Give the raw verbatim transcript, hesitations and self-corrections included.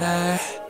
Yeah,